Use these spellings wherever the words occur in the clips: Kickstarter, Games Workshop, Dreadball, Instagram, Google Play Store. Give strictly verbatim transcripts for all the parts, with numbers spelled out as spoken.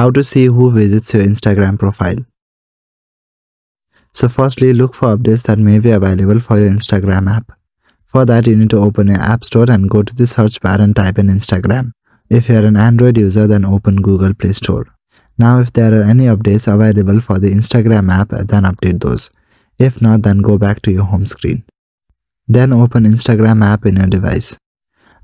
How to see who visits your Instagram profile. So firstly, look for updates that may be available for your Instagram app. For that, you need to open your app store and go to the search bar and type in Instagram. If you are an Android user, then open Google Play Store. Now if there are any updates available for the Instagram app, then update those. If not, then go back to your home screen. Then open Instagram app in your device.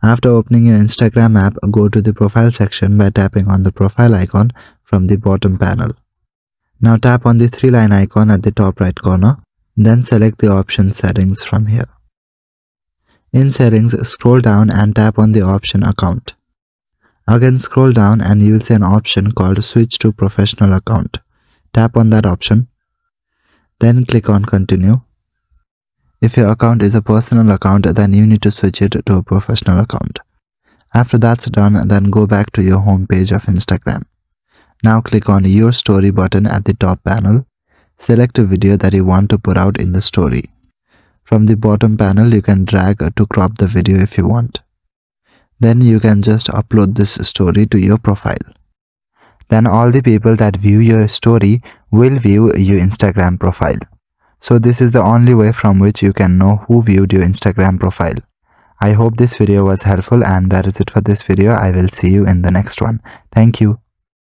After opening your Instagram app, go to the profile section by tapping on the profile icon from the bottom panel. Now tap on the three line icon at the top right corner, then select the option settings from here. In settings, scroll down and tap on the option account. Again scroll down and you will see an option called switch to professional account. Tap on that option, then click on continue. If your account is a personal account, then you need to switch it to a professional account. After that's done, then go back to your home page of Instagram. Now click on your story button at the top panel. Select a video that you want to put out in the story. From the bottom panel, you can drag to crop the video if you want. Then you can just upload this story to your profile. Then all the people that view your story will view your Instagram profile. So this is the only way from which you can know who viewed your Instagram profile. I hope this video was helpful, and that is it for this video. I will see you in the next one. Thank you.